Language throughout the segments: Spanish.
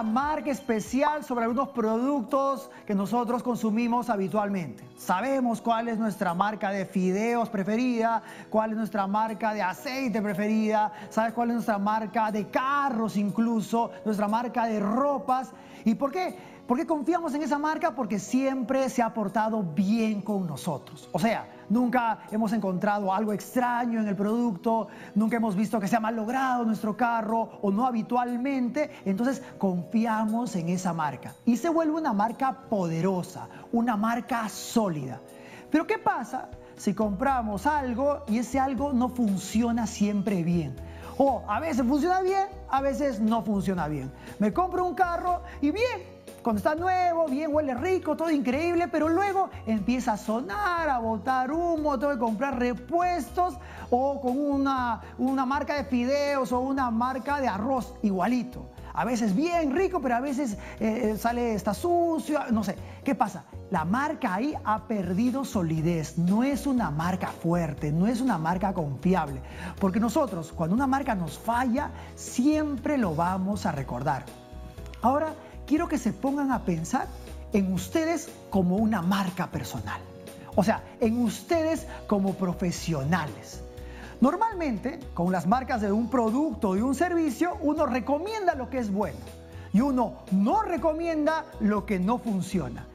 una marca especial sobre algunos productos que nosotros consumimos habitualmente. Sabemos cuál es nuestra marca de fideos preferida, cuál es nuestra marca de aceite preferida, sabes cuál es nuestra marca de carros incluso, nuestra marca de ropas. ¿Y por qué? ¿Por qué confiamos en esa marca? Porque siempre se ha portado bien con nosotros. O sea, nunca hemos encontrado algo extraño en el producto, nunca hemos visto que se ha malogrado nuestro carro o no habitualmente. Entonces confiamos en esa marca y se vuelve una marca poderosa, una marca sólida. Pero ¿qué pasa si compramos algo y ese algo no funciona siempre bien? O a veces funciona bien, a veces no funciona bien. Me compro un carro y bien, cuando está nuevo, bien, huele rico, todo increíble, pero luego empieza a sonar, a botar humo, tengo que comprar repuestos, o con una marca de fideos o una marca de arroz, igualito. A veces bien rico, pero a veces está sucio, no sé. ¿Qué pasa? La marca ahí ha perdido solidez, no es una marca fuerte, no es una marca confiable. Porque nosotros, cuando una marca nos falla, siempre lo vamos a recordar. Ahora, quiero que se pongan a pensar en ustedes como una marca personal. O sea, en ustedes como profesionales. Normalmente, con las marcas de un producto o de un servicio, uno recomienda lo que es bueno y uno no recomienda lo que no funciona.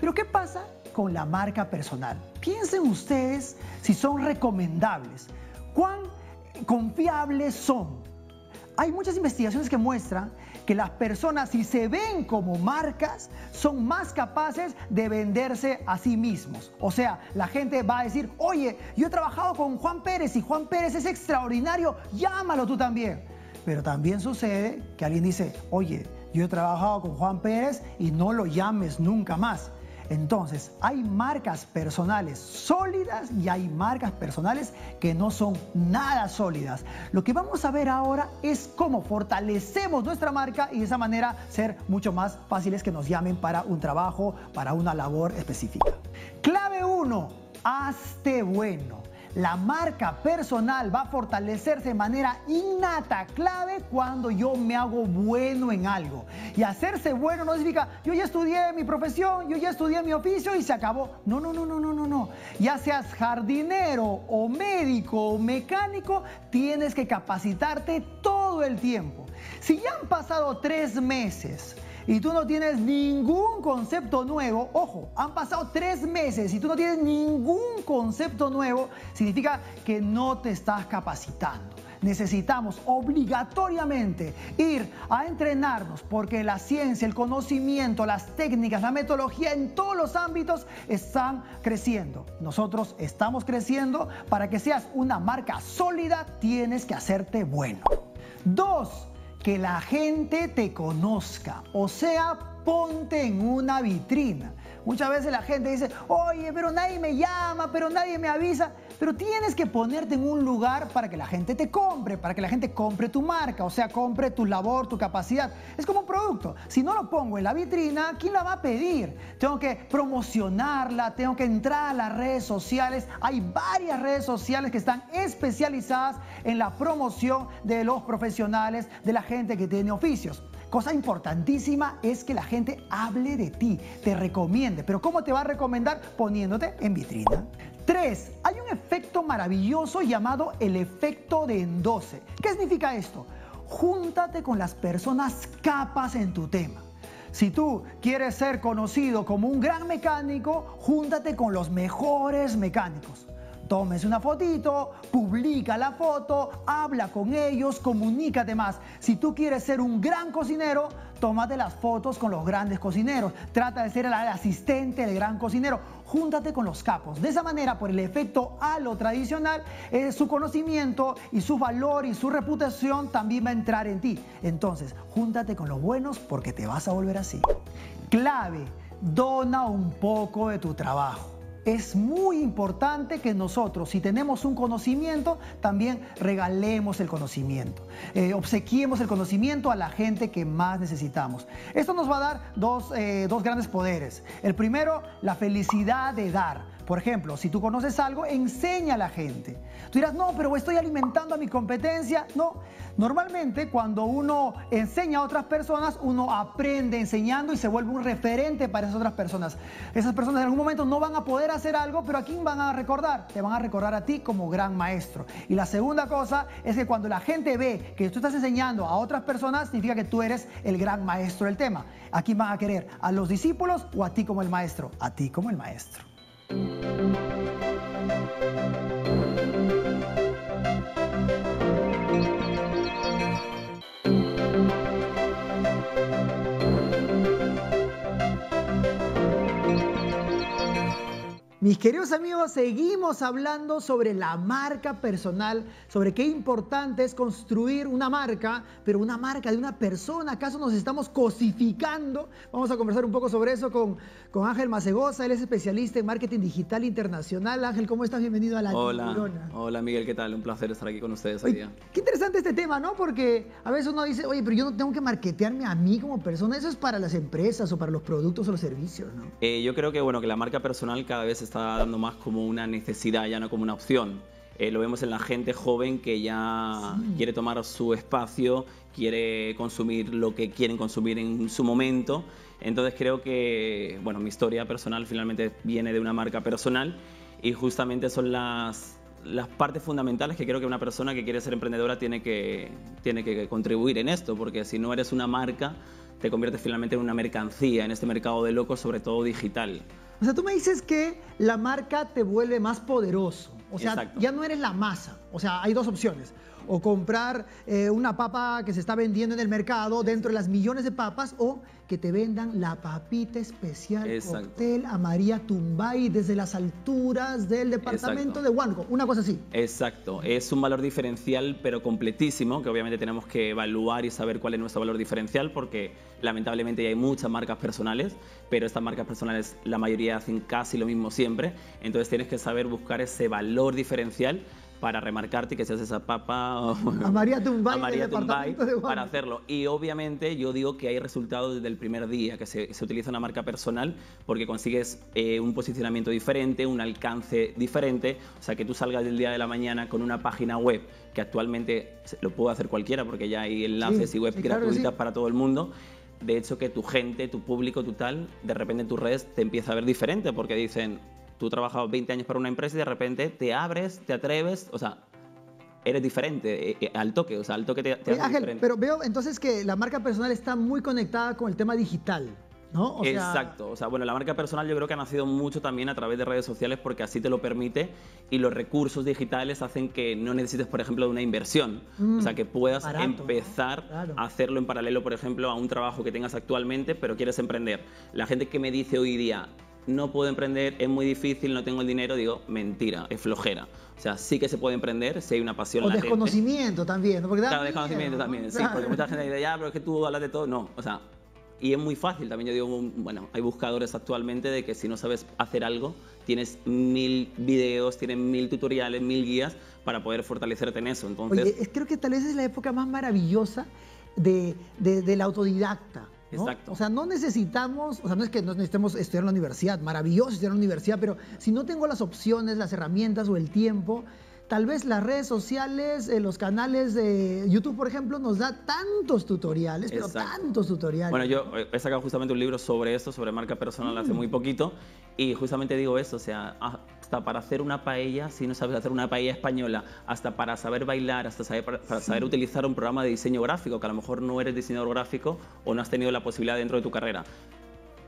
Pero ¿qué pasa con la marca personal? Piensen ustedes si son recomendables, cuán confiables son. Hay muchas investigaciones que muestran que las personas, si se ven como marcas, son más capaces de venderse a sí mismos. O sea, la gente va a decir, oye, yo he trabajado con Juan Pérez y Juan Pérez es extraordinario, llámalo tú también. Pero también sucede que alguien dice, oye, yo he trabajado con Juan Pérez y no lo llames nunca más. Entonces, hay marcas personales sólidas y hay marcas personales que no son nada sólidas. Lo que vamos a ver ahora es cómo fortalecemos nuestra marca y de esa manera ser mucho más fáciles que nos llamen para un trabajo, para una labor específica. Clave 1, hazte bueno. La marca personal va a fortalecerse de manera innata, clave, cuando yo me hago bueno en algo. Y hacerse bueno no significa, yo ya estudié mi profesión, yo ya estudié mi oficio y se acabó. No, no, no, no, no, no, no. Ya seas jardinero o médico o mecánico, tienes que capacitarte todo el tiempo. Si ya han pasado 3 meses... y tú no tienes ningún concepto nuevo, ojo, han pasado 3 meses y tú no tienes ningún concepto nuevo, significa que no te estás capacitando. Necesitamos obligatoriamente ir a entrenarnos porque la ciencia, el conocimiento, las técnicas, la metodología en todos los ámbitos están creciendo. Nosotros estamos creciendo. Para que seas una marca sólida, tienes que hacerte bueno. 2. Que la gente te conozca, o sea, ponte en una vitrina. Muchas veces la gente dice, oye, pero nadie me llama, pero nadie me avisa. Pero tienes que ponerte en un lugar para que la gente te compre, para que la gente compre tu marca, o sea, compre tu labor, tu capacidad. Es como un producto. Si no lo pongo en la vitrina, ¿quién la va a pedir? Tengo que promocionarla, tengo que entrar a las redes sociales. Hay varias redes sociales que están especializadas en la promoción de los profesionales, de la gente que tiene oficios. Cosa importantísima es que la gente hable de ti, te recomiende. Pero ¿cómo te va a recomendar? Poniéndote en vitrina. 3. Hay un efecto maravilloso llamado el efecto de endoce. ¿Qué significa esto? Júntate con las personas capas en tu tema. Si tú quieres ser conocido como un gran mecánico, júntate con los mejores mecánicos. Tómese una fotito, publica la foto, habla con ellos, comunícate más. Si tú quieres ser un gran cocinero, tómate las fotos con los grandes cocineros. Trata de ser el asistente del gran cocinero. Júntate con los capos. De esa manera, por el efecto a lo tradicional, su conocimiento y su valor y su reputación también va a entrar en ti. Entonces, júntate con los buenos porque te vas a volver así. Clave, dona un poco de tu trabajo. Es muy importante que nosotros, si tenemos un conocimiento, también regalemos el conocimiento. Obsequiemos el conocimiento a la gente que más necesitamos. Esto nos va a dar dos grandes poderes. El primero, la felicidad de dar. Por ejemplo, si tú conoces algo, enseña a la gente. Tú dirás, no, pero estoy alimentando a mi competencia. No, normalmente cuando uno enseña a otras personas, uno aprende enseñando y se vuelve un referente para esas otras personas. Esas personas en algún momento no van a poder hacer algo, pero ¿a quién van a recordar? Te van a recordar a ti como gran maestro. Y la segunda cosa es que cuando la gente ve que tú estás enseñando a otras personas, significa que tú eres el gran maestro del tema. ¿A quién van a querer? ¿A los discípulos o a ti como el maestro? A ti como el maestro. Mis queridos amigos, seguimos hablando sobre la marca personal, sobre qué importante es construir una marca, pero una marca de una persona. ¿Acaso nos estamos cosificando? Vamos a conversar un poco sobre eso con Ángel Masegosa. Él es especialista en marketing digital internacional. Ángel, ¿cómo estás? Bienvenido a La Neurona. Hola, Miguel, ¿qué tal? Un placer estar aquí con ustedes hoy día. Qué interesante este tema, ¿no? Porque a veces uno dice, oye, pero yo no tengo que marketearme a mí como persona. Eso es para las empresas o para los productos o los servicios, ¿no? Yo creo que, bueno, que la marca personal cada vez está dando más como una necesidad, ya no como una opción. Lo vemos en la gente joven que ya quiere tomar su espacio, quiere consumir lo que quieren consumir en su momento. Entonces creo que, bueno, mi historia personal finalmente viene de una marca personal y justamente son las partes fundamentales que creo que una persona que quiere ser emprendedora tiene que contribuir en esto, porque si no eres una marca, te conviertes finalmente en una mercancía, en este mercado de locos, sobre todo digital. O sea, tú me dices que la marca te vuelve más poderoso. O sea, exacto, ya no eres la masa. O sea, hay dos opciones. O comprar una papa que se está vendiendo en el mercado dentro de las millones de papas, o que te vendan la papita especial, exacto, cóctel a María Tumbay desde las alturas del departamento, exacto, de Huánuco. Una cosa así. Exacto. Es un valor diferencial pero completísimo, que obviamente tenemos que evaluar y saber cuál es nuestro valor diferencial, porque lamentablemente ya hay muchas marcas personales, pero estas marcas personales la mayoría hacen casi lo mismo siempre. Entonces tienes que saber buscar ese valor diferencial para remarcarte que seas esa papa o a María Tumbay, para hacerlo. Y obviamente yo digo que hay resultados desde el primer día que se utiliza una marca personal, porque consigues un posicionamiento diferente, un alcance diferente. O sea, que tú salgas del día de la mañana con una página web, que actualmente lo puede hacer cualquiera porque ya hay enlaces y web gratuitas, claro, para todo el mundo. De hecho, que tu gente, tu público, tu tal, de repente en tus redes te empieza a ver diferente, porque dicen, tú trabajabas 20 años para una empresa y de repente te abres, te atreves, o sea, eres diferente al toque, o sea, al toque te haces diferente. Pero veo entonces que la marca personal está muy conectada con el tema digital, ¿no? O exacto, sea... o sea, bueno, la marca personal yo creo que ha nacido mucho también a través de redes sociales, porque así te lo permite, y los recursos digitales hacen que no necesites, por ejemplo, de una inversión, o sea, que puedas barato, empezar, ¿no? Claro, a hacerlo en paralelo, por ejemplo, a un trabajo que tengas actualmente, pero quieres emprender. La gente que me dice hoy día, no puedo emprender, es muy difícil, no tengo el dinero, digo, mentira, es flojera. O sea, sí que se puede emprender si hay una pasión latente. O desconocimiento también, ¿no? Porque da claro, desconocimiento miedo, también, claro, sí, porque mucha gente dice, ya, pero es que tú hablas de todo. No, o sea, y es muy fácil, también yo digo, bueno, hay buscadores actualmente de que si no sabes hacer algo, tienes 1000 videos, tienes 1000 tutoriales, 1000 guías para poder fortalecerte en eso. Entonces, oye, creo que tal vez es la época más maravillosa del autodidacta, ¿no? Exacto. O sea, no necesitamos, o sea, no es que no necesitemos estudiar en la universidad, maravilloso estudiar en la universidad, pero si no tengo las opciones, las herramientas o el tiempo, tal vez las redes sociales, los canales de YouTube, por ejemplo, nos da tantos tutoriales, pero exacto, tantos tutoriales. Bueno, yo he sacado justamente un libro sobre esto, sobre marca personal, hace muy poquito, y justamente digo eso, o sea, hasta para hacer una paella, si no sabes hacer una paella española, hasta para saber bailar, hasta saber, para saber utilizar un programa de diseño gráfico, que a lo mejor no eres diseñador gráfico o no has tenido la posibilidad dentro de tu carrera.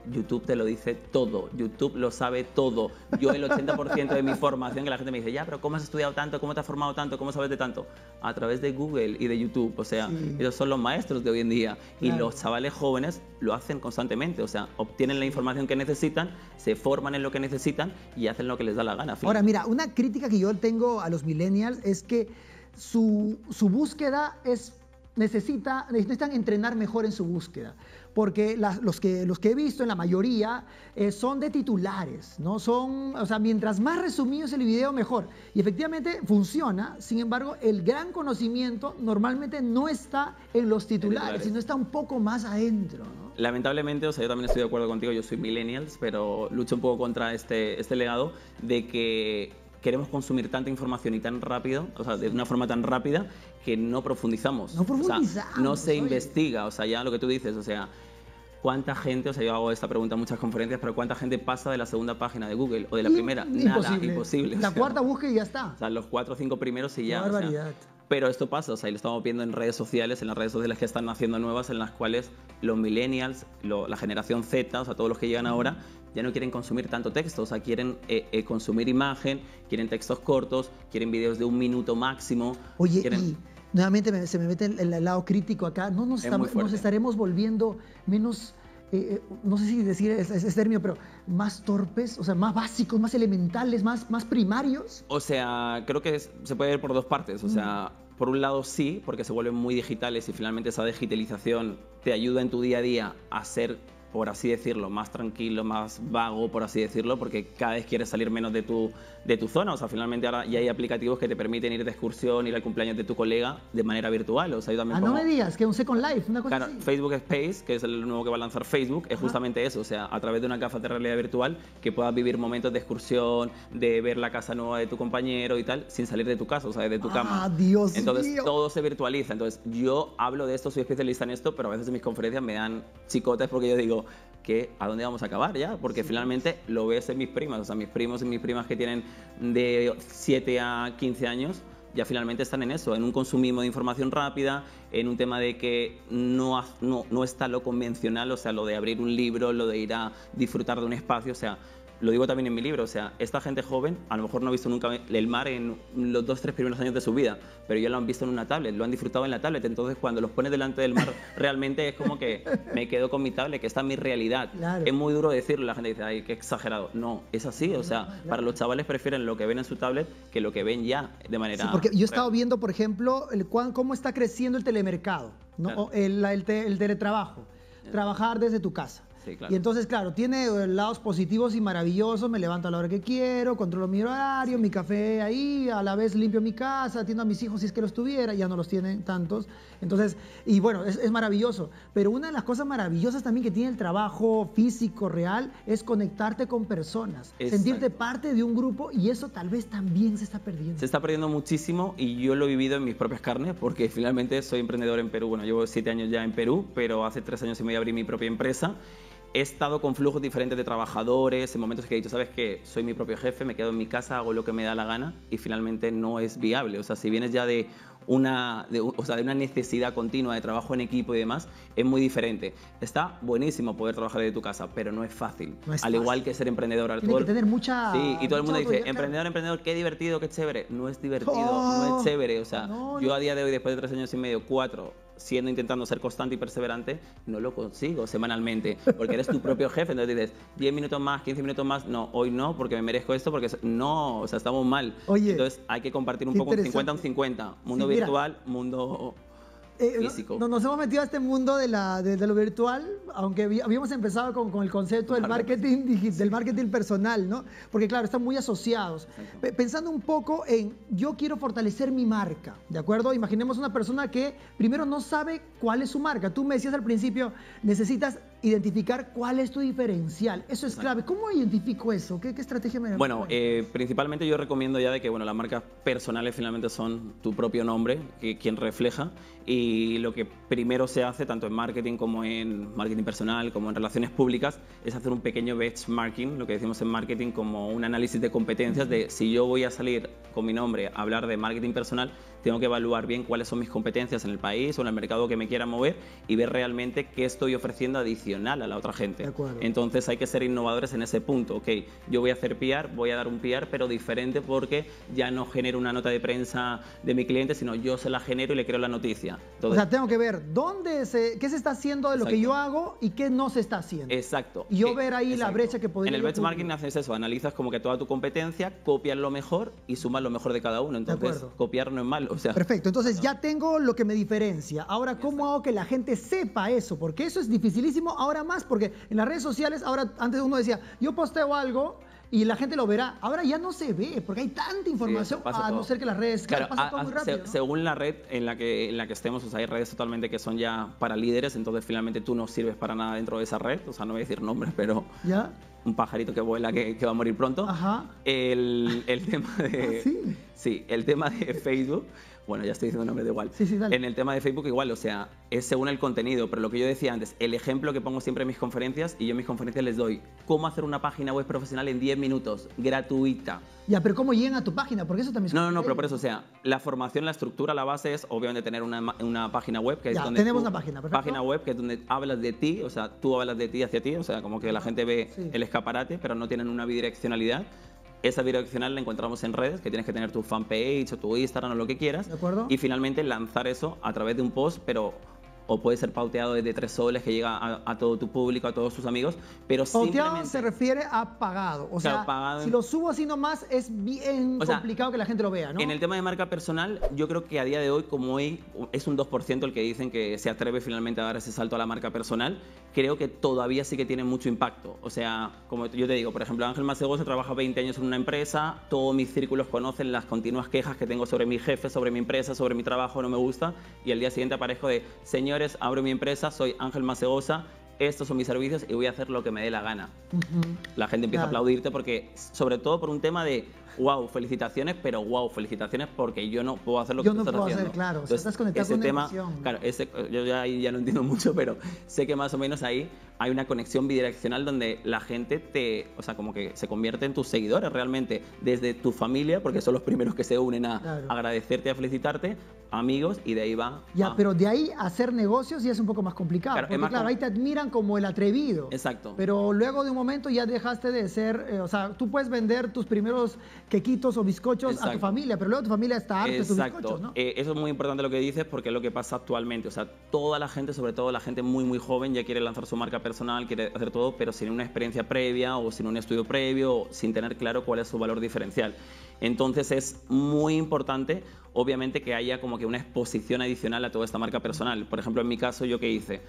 YouTube te lo dice todo, YouTube lo sabe todo. Yo el 80% de mi formación, que la gente me dice, ya, pero ¿cómo has estudiado tanto? ¿Cómo te has formado tanto? ¿Cómo sabes de tanto? A través de Google y de YouTube, o sea, sí, ellos son los maestros de hoy en día. Claro. Y los chavales jóvenes lo hacen constantemente, o sea, obtienen la información que necesitan, se forman en lo que necesitan y hacen lo que les da la gana. Ahora, mira, una crítica que yo tengo a los millennials es que su búsqueda es necesitan entrenar mejor en su búsqueda, porque los que he visto, en la mayoría, son de titulares, ¿no? O sea, mientras más resumido es el video, mejor. Y efectivamente funciona, sin embargo, el gran conocimiento normalmente no está en los titulares, sino está un poco más adentro, ¿no? Lamentablemente, o sea, yo también estoy de acuerdo contigo, yo soy millennials, pero lucho un poco contra este legado de que queremos consumir tanta información y tan rápido, o sea, de una forma tan rápida, que no profundizamos. No profundizamos. O sea, no se investiga, o sea, ya lo que tú dices, o sea, ¿cuánta gente, o sea, yo hago esta pregunta en muchas conferencias, pero cuánta gente pasa de la segunda página de Google o de la primera? Nada, imposible. La cuarta búsqueda y ya está. O sea, los 4 o 5 primeros y ya. Qué barbaridad. O sea, pero esto pasa, o sea, y lo estamos viendo en redes sociales, en las redes sociales que están naciendo nuevas, en las cuales los millennials, la generación Z, o sea, todos los que llegan ahora, ya no quieren consumir tanto texto, o sea, quieren consumir imagen, quieren textos cortos, quieren videos de 1 minuto máximo. Oye, y nuevamente se me mete el lado crítico acá, nos estaremos volviendo menos... no sé si decir ese término, pero más torpes, o sea, más básicos, más elementales, más primarios. O sea, creo que se puede ver por dos partes. O sea, por un lado sí, porque se vuelven muy digitales y finalmente esa digitalización te ayuda en tu día a día a ser, por así decirlo, más tranquilo, más vago, por así decirlo, porque cada vez quieres salir menos de tu zona. O sea, finalmente ahora ya hay aplicativos que te permiten ir de excursión, ir al cumpleaños de tu colega de manera virtual. O sea, yo también no me digas, que un Second Life, una cosa así. Claro, Facebook Space, que es el nuevo que va a lanzar Facebook, es justamente eso. O sea, a través de una gafa de realidad virtual que puedas vivir momentos de excursión, de ver la casa nueva de tu compañero y tal, sin salir de tu casa, o sea, de tu cama. ¡Ah, Dios Entonces, mío! Todo se virtualiza. Entonces, yo hablo de esto, soy especialista en esto, pero a veces en mis conferencias me dan chicotes porque yo digo, ¿a dónde vamos a acabar ya? Porque finalmente lo ves en mis primas, o sea, mis primos y mis primas que tienen de 7 a 15 años ya finalmente están en eso, en un consumismo de información rápida, en un tema de que no está lo convencional, o sea, lo de abrir un libro, lo de ir a disfrutar de un espacio, o sea, lo digo también en mi libro, o sea, esta gente joven a lo mejor no ha visto nunca el mar en los 2 o 3 primeros años de su vida, pero ya lo han visto en una tablet, lo han disfrutado en la tablet, entonces cuando los pones delante del mar realmente es como que me quedo con mi tablet, que esta es mi realidad. Claro. Es muy duro decirlo, la gente dice, ay, qué exagerado. No, es así, o sea, claro. Para los chavales prefieren lo que ven en su tablet que lo que ven ya de manera... Sí, porque yo he estado viendo, por ejemplo, cómo está creciendo el telemercado, ¿no? Claro. O el teletrabajo, trabajar desde tu casa. Sí, claro. Y entonces, claro, tiene lados positivos y maravillosos, me levanto a la hora que quiero, controlo mi horario, mi café ahí, a la vez limpio mi casa, atiendo a mis hijos si es que los tuviera, ya no los tienen tantos. Entonces, y bueno, es maravilloso. Pero una de las cosas maravillosas también que tiene el trabajo físico real es conectarte con personas, sentirte parte de un grupo, y eso tal vez también se está perdiendo. Se está perdiendo muchísimo y yo lo he vivido en mis propias carnes porque finalmente soy emprendedor en Perú. Bueno, llevo 7 años ya en Perú, pero hace 3 años y medio abrí mi propia empresa. He estado con flujos diferentes de trabajadores, en momentos que he dicho, ¿sabes qué? Soy mi propio jefe, me quedo en mi casa, hago lo que me da la gana y finalmente no es viable. O sea, si vienes ya de una necesidad continua de trabajo en equipo y demás, es muy diferente. Está buenísimo poder trabajar desde tu casa, pero no es fácil. No es fácil. Al igual que ser emprendedor. Tienes que tener mucha... Sí, y todo el mundo dice, emprendedor, qué divertido, qué chévere. No es divertido, no es chévere. O sea, yo a día de hoy, después de 3 años y medio, 4, intentando ser constante y perseverante, no lo consigo semanalmente, porque eres tu propio jefe, entonces dices, 10 minutos más, 15 minutos más, no, hoy no, porque me merezco esto, porque no, o sea, estamos mal. Oye, entonces hay que compartir un poco, un 50 un 50, mundo virtual, mundo físico. Nos hemos metido a este mundo de lo virtual, aunque habíamos empezado con el concepto del marketing digital, del marketing personal, ¿no? Porque claro, están muy asociados. Pensando un poco en, yo quiero fortalecer mi marca, ¿de acuerdo? Imaginemos una persona que primero no sabe cuál es su marca. Tú me decías al principio, necesitas identificar cuál es tu diferencial. Eso es clave. ¿Cómo identifico eso? ¿Qué estrategia me da? Bueno, principalmente yo recomiendo ya de que, bueno, las marcas personales finalmente son tu propio nombre, quien refleja, y lo que primero se hace, tanto en marketing como en marketing personal, como en relaciones públicas, es hacer un pequeño benchmarking, lo que decimos en marketing como un análisis de competencias, de si yo voy a salir con mi nombre a hablar de marketing personal, tengo que evaluar bien cuáles son mis competencias en el país o en el mercado que me quiera mover y ver realmente qué estoy ofreciendo adicional a la otra gente. Entonces hay que ser innovadores en ese punto. Ok, yo voy a hacer PR, voy a dar un PR, pero diferente, porque ya no genero una nota de prensa de mi cliente, sino yo se la genero y le creo la noticia. Entonces, o sea, tengo que ver qué se está haciendo de lo que yo hago y qué no se está haciendo. Exacto. Y yo ver ahí la brecha que podría... En el benchmarking haces eso, analizas como que toda tu competencia, copias lo mejor y sumas lo mejor de cada uno. Entonces, copiar no es malo. O sea, perfecto, entonces ya tengo lo que me diferencia. Ahora, ¿cómo hago que la gente sepa eso? Porque eso es dificilísimo ahora más, porque en las redes sociales, ahora antes uno decía, yo posteo algo y la gente lo verá. Ahora ya no se ve, porque hay tanta información, a no ser que las redes... Claro, pasa todo muy rápido, ¿no? Según la red en la que estemos, o sea, hay redes totalmente que son ya para líderes, entonces finalmente tú no sirves para nada dentro de esa red, o sea, no voy a decir nombres, pero... ¿Ya? Un pajarito que vuela, que va a morir pronto. Ajá. El tema de... ¿Sí? Sí, el tema de Facebook... Bueno, ya estoy diciendo el nombre de igual. Sí, sí, dale. En el tema de Facebook igual, o sea, es según el contenido, pero lo que yo decía antes, el ejemplo que pongo siempre en mis conferencias, y yo en mis conferencias les doy, cómo hacer una página web profesional en 10 minutos, gratuita. Ya, pero ¿cómo llegan a tu página? Porque eso también es... No, pero por eso, o sea, la formación, la estructura, la base es obviamente tener una página web, que es donde... tenemos una página, perfecto. Página web, que es donde hablas de ti, o sea, tú hablas de ti hacia ti, o sea, como que la gente ve el escaparate, pero no tienen una bidireccionalidad. Esa bidireccional la encontramos en redes, que tienes que tener tu fanpage o tu Instagram o lo que quieras. ¿De acuerdo? Y finalmente lanzar eso a través de un post, pero o puede ser pauteado desde 3 soles que llega a todo tu público, a todos tus amigos, pero pauteado simplemente... se refiere a pagado. O sea, pagado, si lo subo así nomás es bien complicado que la gente lo vea, ¿no? En el tema de marca personal, yo creo que a día de hoy, como hoy es un 2% el que dicen que se atreve finalmente a dar ese salto a la marca personal, creo que todavía sí que tiene mucho impacto. O sea, como yo te digo, por ejemplo, Ángel Masegosa trabaja 20 años en una empresa, todos mis círculos conocen las continuas quejas que tengo sobre mi jefe, sobre mi empresa, sobre mi trabajo, no me gusta, y al día siguiente aparezco de, señor, abro mi empresa, soy Ángel Masegosa, estos son mis servicios y voy a hacer lo que me dé la gana. La gente empieza a aplaudirte porque, sobre todo por un tema de, wow, felicitaciones, pero wow, felicitaciones porque yo no puedo hacer lo que tú estás haciendo. Yo no puedo hacer, claro. Entonces, estás conectado con una emoción, ¿no? Claro, yo ya no entiendo mucho, pero sé que más o menos ahí hay una conexión bidireccional donde la gente o sea, como que se convierte en tus seguidores realmente, desde tu familia, porque son los primeros que se unen a agradecerte, a felicitarte, amigos, y de ahí va. Ya, pero de ahí hacer negocios ya es un poco más complicado. Claro, porque claro, ahí te admiran como el atrevido. Exacto. Pero luego de un momento ya dejaste de ser, o sea, tú puedes vender tus primeros quequitos o bizcochos a tu familia, pero luego tu familia está harta de tus bizcochos, ¿no? Eso es muy importante lo que dices porque es lo que pasa actualmente. O sea, toda la gente, sobre todo la gente muy, muy joven, ya quiere lanzar su marca personal, quiere hacer todo, pero sin una experiencia previa o sin un estudio previo, o sin tener claro cuál es su valor diferencial. Entonces es muy importante, obviamente, que haya como que una exposición adicional a toda esta marca personal. Por ejemplo, en mi caso, ¿yo qué hice?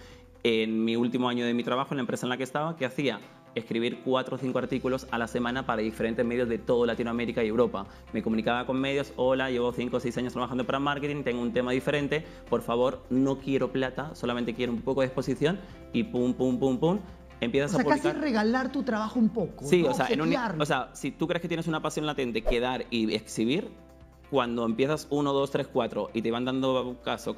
En mi último año de mi trabajo, en la empresa en la que estaba, ¿qué hacía? Escribir 4 o 5 artículos a la semana para diferentes medios de toda Latinoamérica y Europa. Me comunicaba con medios, hola, llevo 5 o 6 años trabajando para marketing, tengo un tema diferente, por favor, no quiero plata, solamente quiero un poco de exposición y pum, pum, pum, pum. Empiezas a publicar. Casi regalar tu trabajo un poco. Sí, ¿no? O sea, si tú crees que tienes una pasión latente, quedar y exhibir, cuando empiezas 1, 2, 3, 4 y te van dando caso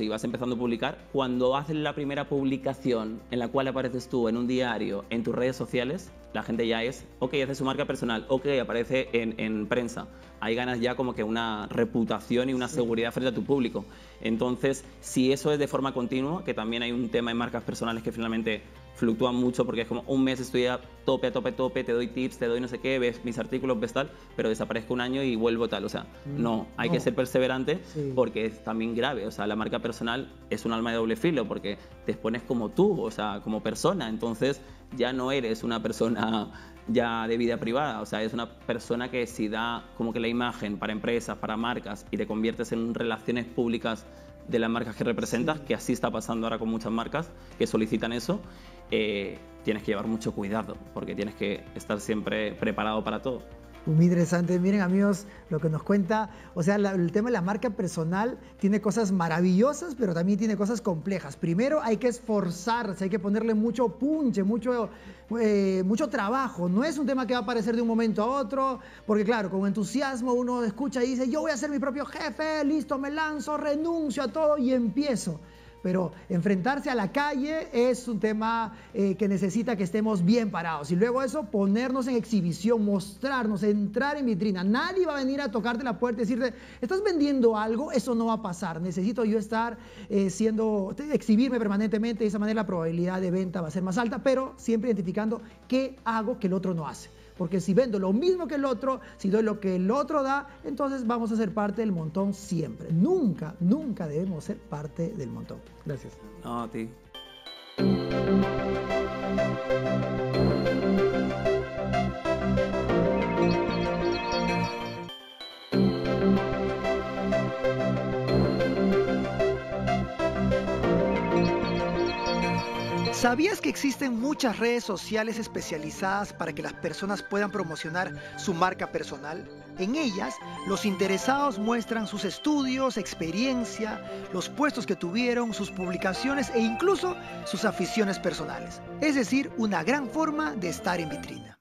y vas empezando a publicar, cuando haces la primera publicación en la cual apareces tú en un diario, en tus redes sociales, la gente ya es, ok, hace su marca personal, ok, aparece en prensa. Ahí ganas ya como que una reputación y una seguridad frente a tu público. Entonces, si eso es de forma continua, que también hay un tema en marcas personales que finalmente fluctúan mucho porque es como un mes estoy a tope, te doy tips, te doy no sé qué, ves mis artículos, ves tal, pero desaparezco un año y vuelvo tal. O sea, no, hay que ser perseverante porque es también grave. O sea, la marca personal es un arma de doble filo porque te expones como tú, o sea, como persona. Entonces, ya no eres una persona ya de vida privada, o sea, es una persona que si da como que la imagen para empresas, para marcas y te conviertes en relaciones públicas de las marcas que representas, que así está pasando ahora con muchas marcas que solicitan eso, tienes que llevar mucho cuidado porque tienes que estar siempre preparado para todo. Muy interesante, miren amigos lo que nos cuenta, o sea, el tema de la marca personal tiene cosas maravillosas pero también tiene cosas complejas. Primero hay que esforzarse, hay que ponerle mucho punche, mucho trabajo, no es un tema que va a aparecer de un momento a otro, porque claro, con entusiasmo uno escucha y dice yo voy a ser mi propio jefe, listo, me lanzo, renuncio a todo y empiezo. Pero enfrentarse a la calle es un tema que necesita que estemos bien parados. Y luego eso, ponernos en exhibición, mostrarnos, entrar en vitrina. Nadie va a venir a tocarte la puerta y decirte, ¿estás vendiendo algo? Eso no va a pasar. Necesito yo estar exhibirme permanentemente. De esa manera la probabilidad de venta va a ser más alta, pero siempre identificando qué hago que el otro no hace. Porque si vendo lo mismo que el otro, si doy lo que el otro da, entonces vamos a ser parte del montón siempre. Nunca, nunca debemos ser parte del montón. Gracias. No, a ti. ¿Sabías que existen muchas redes sociales especializadas para que las personas puedan promocionar su marca personal? En ellas, los interesados muestran sus estudios, experiencia, los puestos que tuvieron, sus publicaciones e incluso sus aficiones personales. Es decir, una gran forma de estar en vitrina.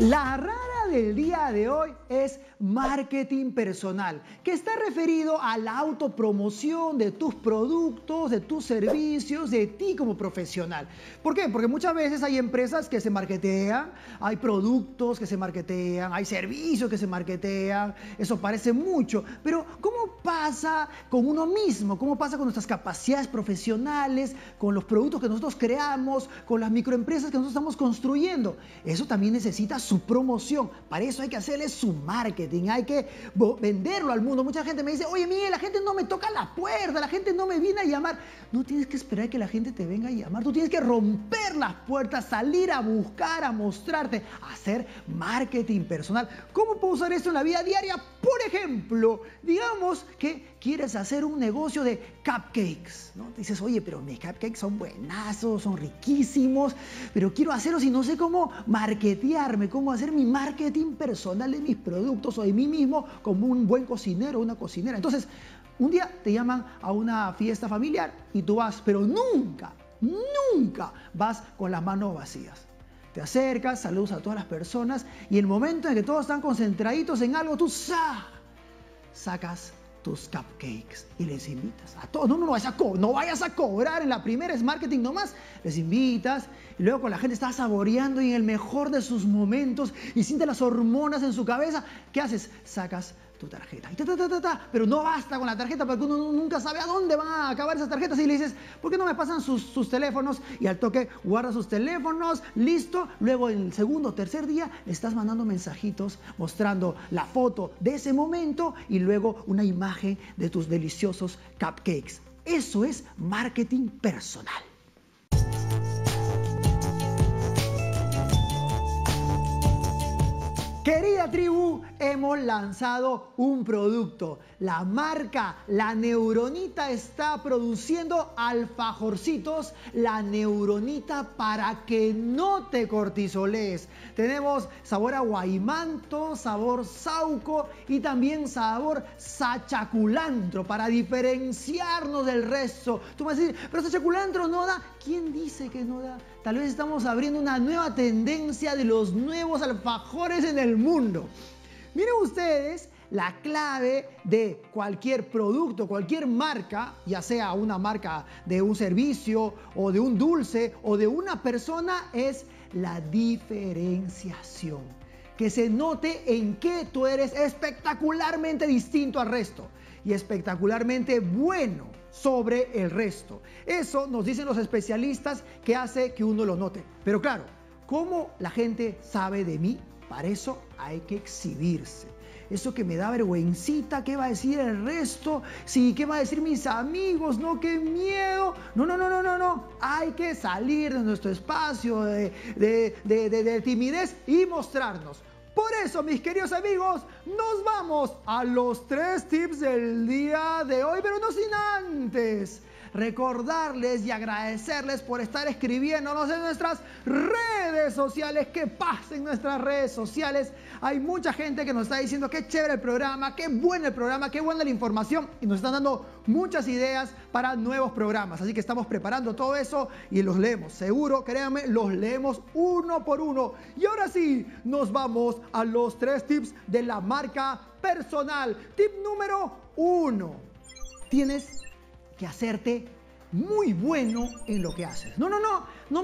La rara del día de hoy es marketing personal, que está referido a la autopromoción de tus productos, de tus servicios, de ti como profesional. ¿Por qué? Porque muchas veces hay empresas que se marketean, hay productos que se marketean, hay servicios que se marketean, eso parece mucho. Pero ¿cómo pasa con uno mismo? ¿Cómo pasa con nuestras capacidades profesionales, con los productos que nosotros creamos, con las microempresas que nosotros estamos construyendo? Eso también necesita su promoción. Para eso hay que hacerle su marketing. Hay que venderlo al mundo. Mucha gente me dice, oye Miguel, la gente no me toca la puerta, la gente no me viene a llamar. No tienes que esperar que la gente te venga a llamar, tú tienes que romper las puertas, salir a buscar, a mostrarte, a hacer marketing personal. ¿Cómo puedo usar esto en la vida diaria? Por ejemplo, digamos que quieres hacer un negocio de cupcakes, ¿no? Te dices, oye, pero mis cupcakes son buenazos, son riquísimos, pero quiero hacerlos y no sé cómo marketearme, cómo hacer mi marketing personal de mis productos o de mí mismo como un buen cocinero o una cocinera. Entonces, un día te llaman a una fiesta familiar y tú vas, pero nunca, nunca vas con las manos vacías. Te acercas, saludas a todas las personas y el momento en que todos están concentraditos en algo, tú sacas tus cupcakes y les invitas a todos. No vayas a cobrar en la primera, es marketing nomás. Les invitas y luego con la gente está saboreando y en el mejor de sus momentos y siente las hormonas en su cabeza. ¿Qué haces? Sacas tu tarjeta. Y Pero no basta con la tarjeta porque uno nunca sabe a dónde van a acabar esas tarjetas. Y le dices, ¿por qué no me pasan sus teléfonos? Y al toque guarda sus teléfonos, listo. Luego el segundo o tercer día le estás mandando mensajitos mostrando la foto de ese momento y luego una imagen de tus deliciosos cupcakes. Eso es marketing personal. Querida tribu, hemos lanzado un producto. La marca La Neuronita está produciendo alfajorcitos. La Neuronita para que no te cortisolees. Tenemos sabor a guaymanto, sabor sauco y también sabor sachaculantro para diferenciarnos del resto. Tú me vas a decir, pero sachaculantro no da. ¿Quién dice que no da? Tal vez estamos abriendo una nueva tendencia de los nuevos alfajores en el mundo. Miren ustedes la clave de cualquier producto, cualquier marca, ya sea una marca de un servicio o de un dulce o de una persona, es la diferenciación. Que se note en qué tú eres espectacularmente distinto al resto y espectacularmente bueno sobre el resto. Eso nos dicen los especialistas que hace que uno lo note. Pero claro, ¿cómo la gente sabe de mí? Para eso hay que exhibirse. Eso que me da vergüencita, ¿qué va a decir el resto? Sí, ¿qué va a decir mis amigos? No, qué miedo. No. Hay que salir de nuestro espacio de timidez y mostrarnos. Por eso, mis queridos amigos, nos vamos a los 3 tips del día de hoy, pero no sin antes recordarles y agradecerles por estar escribiéndonos en nuestras redes sociales. Que pasen nuestras redes sociales. Hay mucha gente que nos está diciendo qué chévere el programa, qué bueno el programa, qué buena la información, y nos están dando muchas ideas para nuevos programas. Así que estamos preparando todo eso y los leemos. Seguro, créanme, los leemos uno por uno. Y ahora sí, nos vamos a los 3 tips de la marca personal. Tip número 1. Tienes que hacerte muy bueno en lo que haces. No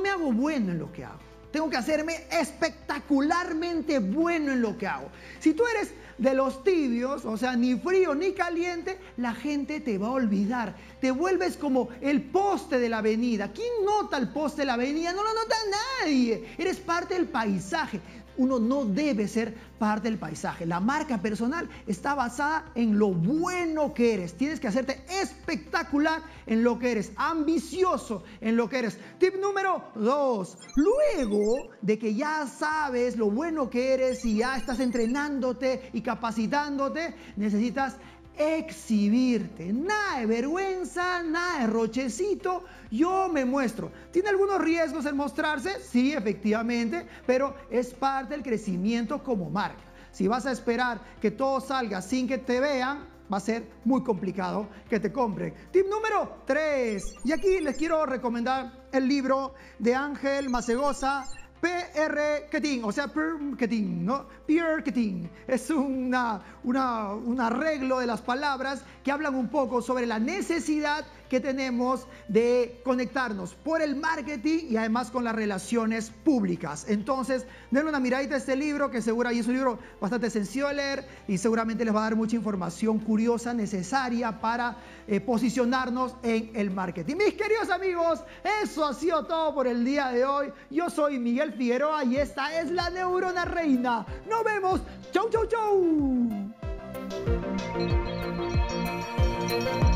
me hago bueno en lo que hago. Tengo que hacerme espectacularmente bueno en lo que hago. Si tú eres de los tibios, o sea, ni frío ni caliente, la gente te va a olvidar. Te vuelves como el poste de la avenida. ¿Quién nota el poste de la avenida? No lo nota nadie. Eres parte del paisaje. Uno no debe ser parte del paisaje. La marca personal está basada en lo bueno que eres. Tienes que hacerte espectacular en lo que eres, ambicioso en lo que eres. Tip número 2. Luego de que ya sabes lo bueno que eres y ya estás entrenándote y capacitándote, necesitas exhibirte. Nada de vergüenza, nada de rochecito, yo me muestro. ¿Tiene algunos riesgos el mostrarse? Sí, efectivamente, pero es parte del crecimiento como marca. Si vas a esperar que todo salga sin que te vean, va a ser muy complicado que te compren. Tip número 3. Y aquí les quiero recomendar el libro de Ángel Masegosa, PR-ketín, o sea, PR-ketín, ¿no? PR-ketín es un arreglo de las palabras que hablan un poco sobre la necesidad que tenemos de conectarnos por el marketing y además con las relaciones públicas. Entonces, denle una miradita a este libro, que seguro ahí es un libro bastante sencillo de leer y seguramente les va a dar mucha información curiosa, necesaria para posicionarnos en el marketing. Mis queridos amigos, eso ha sido todo por el día de hoy. Yo soy Miguel Figueroa y esta es La Neurona Reina. Nos vemos. Chau, chau, chau.